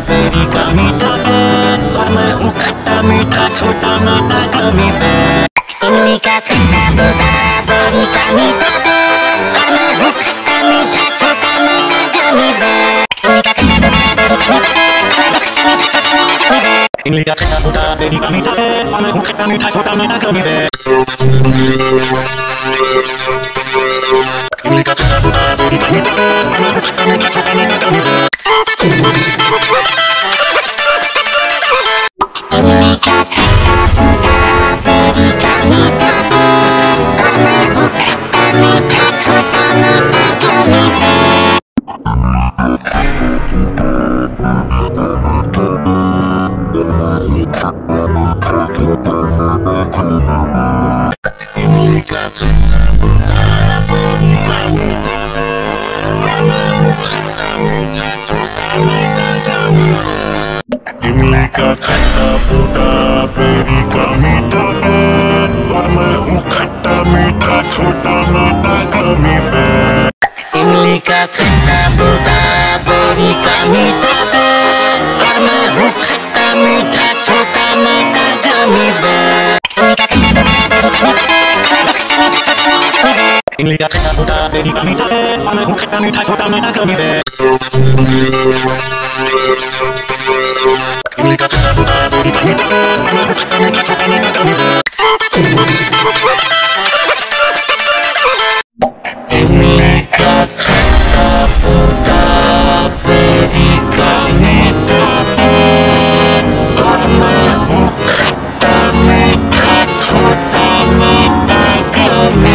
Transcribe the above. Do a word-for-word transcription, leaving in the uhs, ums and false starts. Peri का मीठा ban और मैं हूँ खट्टा मीठा छोटा मोटा कमी बैन। इमली का खट्टा बोगा पेरी का मीठा बैन और मैं हूँ खट्टा मीठा छोटा मोटा कमी बैन। इमली का खट्टा बोगा पेरी का मीठा बैन और मैं हूँ खट्टा मीठा छोटा मोटा कमी बैन। इमली का खट्टा बोगा पेरी का मीठा बैन और मैं हूँ खट्टा मीठा छोटा मोटा कमी बैन। इमली का खट्टा बोगा पेरी का मीठा बैन और मैं हूँ खट्टा मीठा छोटा मोटा कमी बैन। इमली का खट्टा छोटा बेबी का मीठा है और मैं हूँ खट्टा मीठा छोटा मोटा कमी है। इमली का खट्टा छोटा बेबी का मीठा है और मैं हूँ खट्टा मीठा छोटा मोटा कमी है। इमली का खट्टा छोटा बेबी का मीठा है और मैं हूँ खट्टा मीठा छोटा मोटा कमी है।